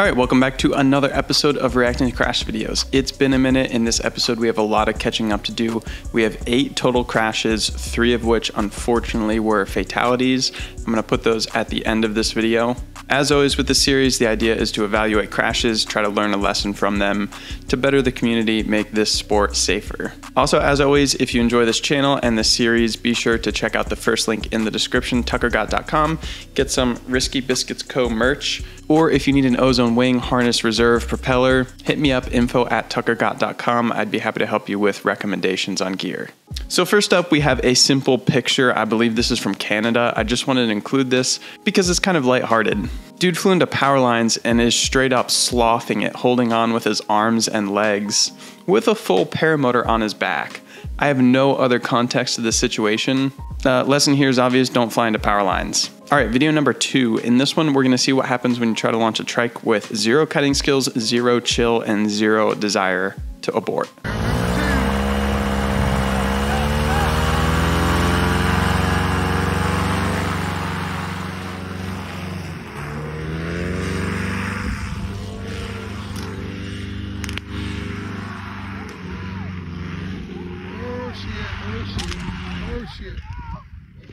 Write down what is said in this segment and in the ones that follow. All right, welcome back to another episode of Reacting to Crash Videos. It's been a minute. In this episode, we have a lot of catching up to do. We have 8 total crashes, 3 of which unfortunately were fatalities. I'm gonna put those at the end of this video. As always with this series, the idea is to evaluate crashes, try to learn a lesson from them to better the community, make this sport safer. Also, as always, if you enjoy this channel and this series, be sure to check out the first link in the description, tuckergott.com, get some Risky Biscuits Co. merch, or if you need an Ozone wing, harness, reserve, propeller, hit me up, info@tuckergott.com. I'd be happy to help you with recommendations on gear. So first up, we have a simple picture. I believe this is from Canada. I just wanted to include this because it's kind of lighthearted. Dude flew into power lines and is straight up sloughing it, holding on with his arms and legs with a full paramotor on his back. I have no other context to this situation. Lesson here is obvious, don't fly into power lines. All right, video number 2. In this one, we're gonna see what happens when you try to launch a trike with 0 cutting skills, 0 chill, and 0 desire to abort.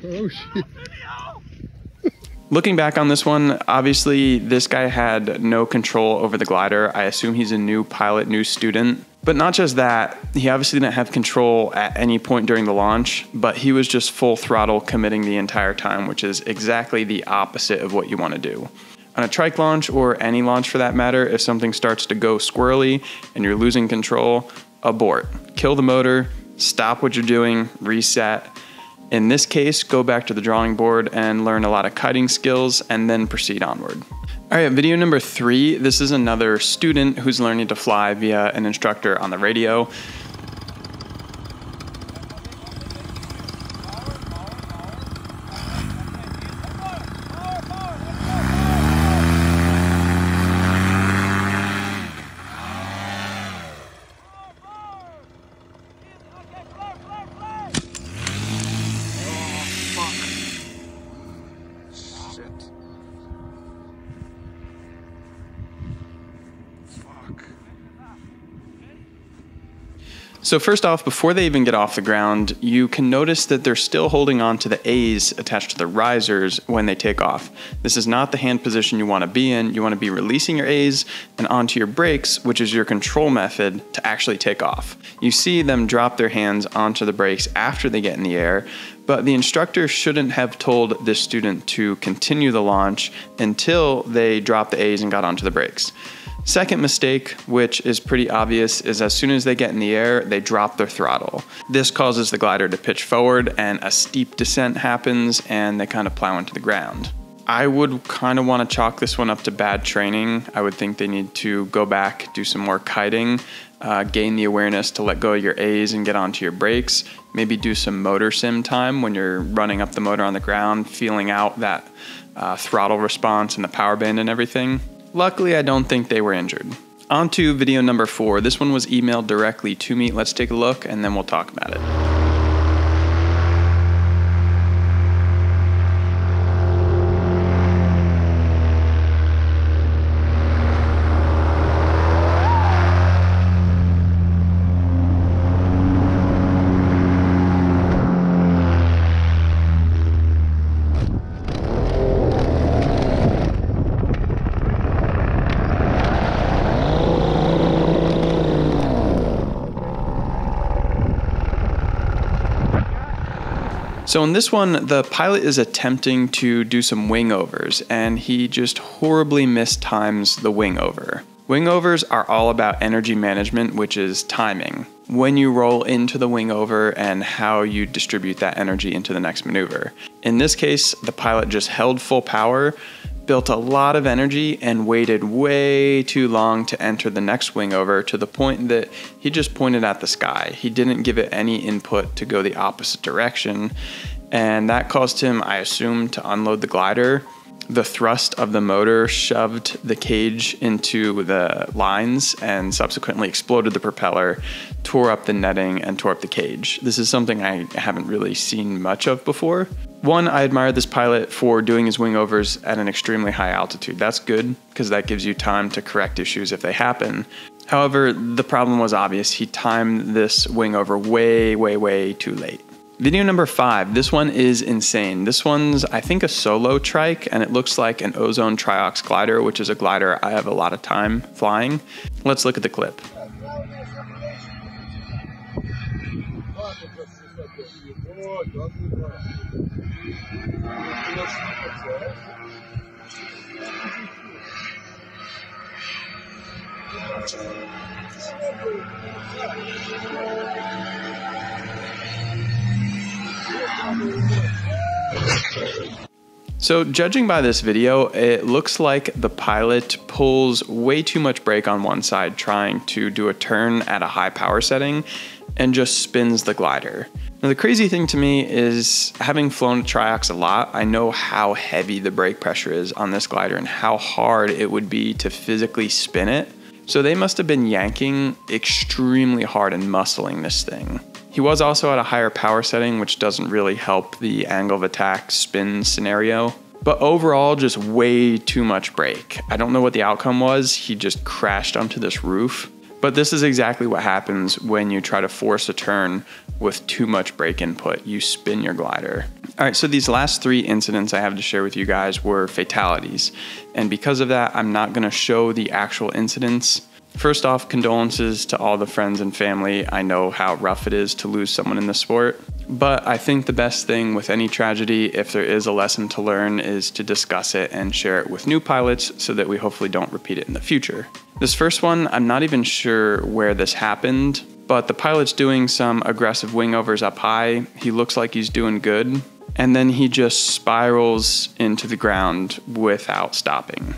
Oh shit. Looking back on this one, obviously this guy had no control over the glider. I assume he's a new pilot, new student. But not just that, he obviously didn't have control at any point during the launch, but he was just full throttle committing the entire time, which is exactly the opposite of what you want to do. On a trike launch, or any launch for that matter, if something starts to go squirrely and you're losing control, abort. Kill the motor, stop what you're doing, reset. In this case, go back to the drawing board and learn a lot of kiting skills and then proceed onward. All right, video number 3. This is another student who's learning to fly via an instructor on the radio. So first off, before they even get off the ground, you can notice that they're still holding on to the A's attached to the risers when they take off. This is not the hand position you want to be in. You want to be releasing your A's and onto your brakes, which is your control method to actually take off. You see them drop their hands onto the brakes after they get in the air, but the instructor shouldn't have told this student to continue the launch until they dropped the A's and got onto the brakes. Second mistake, which is pretty obvious, is as soon as they get in the air, they drop their throttle. This causes the glider to pitch forward and a steep descent happens and they kind of plow into the ground. I would kind of want to chalk this one up to bad training. I would think they need to go back, do some more kiting, gain the awareness to let go of your A's and get onto your brakes. Maybe do some motor sim time when you're running up the motor on the ground, feeling out that throttle response and the power band and everything. Luckily, I don't think they were injured. On to video number 4. This one was emailed directly to me. Let's take a look and then we'll talk about it. So in this one, the pilot is attempting to do some wingovers and he just horribly mistimes the wingover. Wingovers are all about energy management, which is timing. When you roll into the wingover and how you distribute that energy into the next maneuver. In this case, the pilot just held full power, built a lot of energy and waited way too long to enter the next wingover to the point that he just pointed at the sky. He didn't give it any input to go the opposite direction. And that caused him, I assume, to unload the glider. the thrust of the motor shoved the cage into the lines and subsequently exploded the propeller, tore up the netting, and tore up the cage. This is something I haven't really seen much of before. One, I admire this pilot for doing his wingovers at an extremely high altitude. That's good, because that gives you time to correct issues if they happen. However, the problem was obvious. He timed this wingover way, way, way too late. Video number 5, this one is insane. This one's, I think, a solo trike, and it looks like an Ozone Triox glider, which is a glider I have a lot of time flying. Let's look at the clip. So judging by this video, it looks like the pilot pulls way too much brake on one side trying to do a turn at a high power setting and just spins the glider. Now the crazy thing to me is, having flown Triox a lot, I know how heavy the brake pressure is on this glider and how hard it would be to physically spin it. So they must have been yanking extremely hard and muscling this thing. He was also at a higher power setting, which doesn't really help the angle of attack spin scenario. But overall, just way too much brake. I don't know what the outcome was. He just crashed onto this roof. But this is exactly what happens when you try to force a turn with too much brake input. You spin your glider. All right, so these last 3 incidents I have to share with you guys were fatalities. And because of that, I'm not gonna show the actual incidents. First off, condolences to all the friends and family. I know how rough it is to lose someone in the sport, but I think the best thing with any tragedy, if there is a lesson to learn, is to discuss it and share it with new pilots so that we hopefully don't repeat it in the future. This first one, I'm not even sure where this happened, but the pilot's doing some aggressive wingovers up high. He looks like he's doing good, and then he just spirals into the ground without stopping.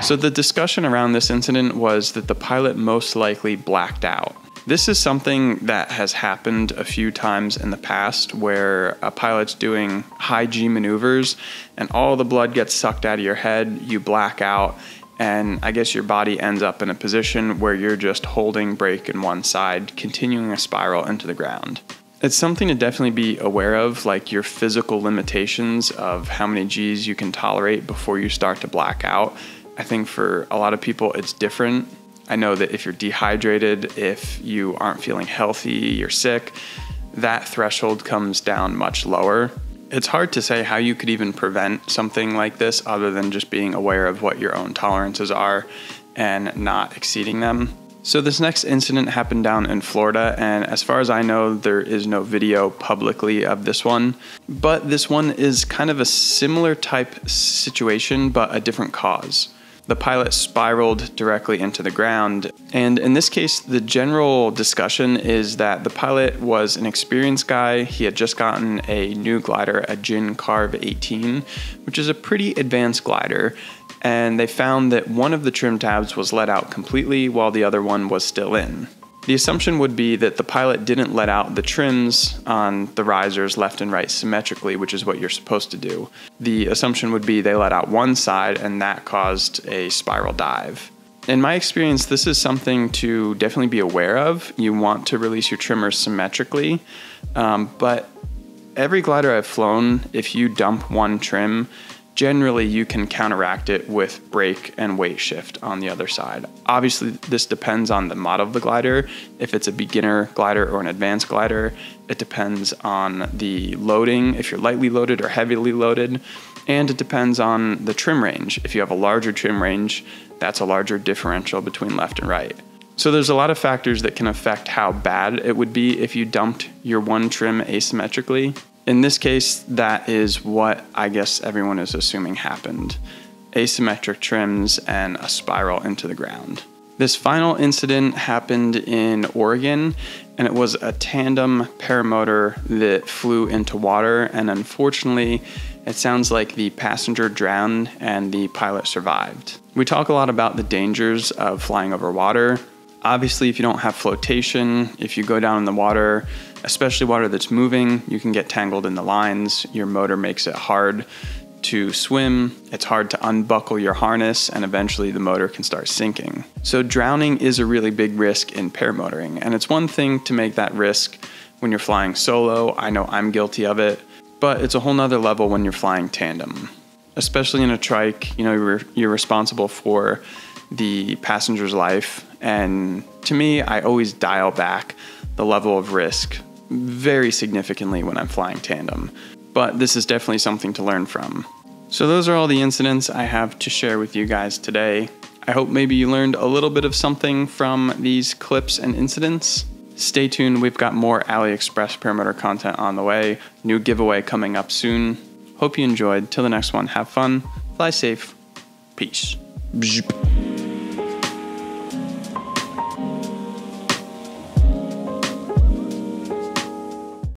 So the discussion around this incident was that the pilot most likely blacked out. This is something that has happened a few times in the past, where a pilot's doing high G maneuvers and all the blood gets sucked out of your head, you black out, and I guess your body ends up in a position where you're just holding brake in one side, continuing a spiral into the ground. It's something to definitely be aware of, like your physical limitations of how many Gs you can tolerate before you start to black out. I think for a lot of people, it's different. I know that if you're dehydrated, if you aren't feeling healthy, you're sick, that threshold comes down much lower. It's hard to say how you could even prevent something like this other than just being aware of what your own tolerances are and not exceeding them. So this next incident happened down in Florida, and as far as I know, there is no video publicly of this one, but this one is kind of a similar type situation, but a different cause. The pilot spiraled directly into the ground. And in this case, the general discussion is that the pilot was an experienced guy. He had just gotten a new glider, a Gin Carve 18, which is a pretty advanced glider. And they found that one of the trim tabs was let out completely while the other one was still in. The assumption would be that the pilot didn't let out the trims on the risers left and right symmetrically, which is what you're supposed to do. The assumption would be they let out one side, and that caused a spiral dive. In my experience, this is something to definitely be aware of. You want to release your trimmers symmetrically, but every glider I've flown, if you dump one trim, generally you can counteract it with brake and weight shift on the other side. Obviously, this depends on the model of the glider. If it's a beginner glider or an advanced glider, it depends on the loading, if you're lightly loaded or heavily loaded, and it depends on the trim range. If you have a larger trim range, that's a larger differential between left and right. So there's a lot of factors that can affect how bad it would be if you dumped your one trim asymmetrically. In this case, that is what I guess everyone is assuming happened. Asymmetric trims and a spiral into the ground. This final incident happened in Oregon, and it was a tandem paramotor that flew into water, and unfortunately, it sounds like the passenger drowned and the pilot survived. We talk a lot about the dangers of flying over water. Obviously, if you don't have flotation, if you go down in the water, especially water that's moving, you can get tangled in the lines. Your motor makes it hard to swim. It's hard to unbuckle your harness, and eventually the motor can start sinking. So drowning is a really big risk in paramotoring, and it's one thing to make that risk when you're flying solo. I know I'm guilty of it, but it's a whole nother level when you're flying tandem. Especially in a trike, you know, you're responsible for the passenger's life, and to me, I always dial back the level of risk very significantly when I'm flying tandem. But this is definitely something to learn from. So those are all the incidents I have to share with you guys today. I hope maybe you learned a little bit of something from these clips and incidents. Stay tuned, we've got more AliExpress paramotor content on the way, new giveaway coming up soon. Hope you enjoyed. Till the next one, have fun, fly safe, peace.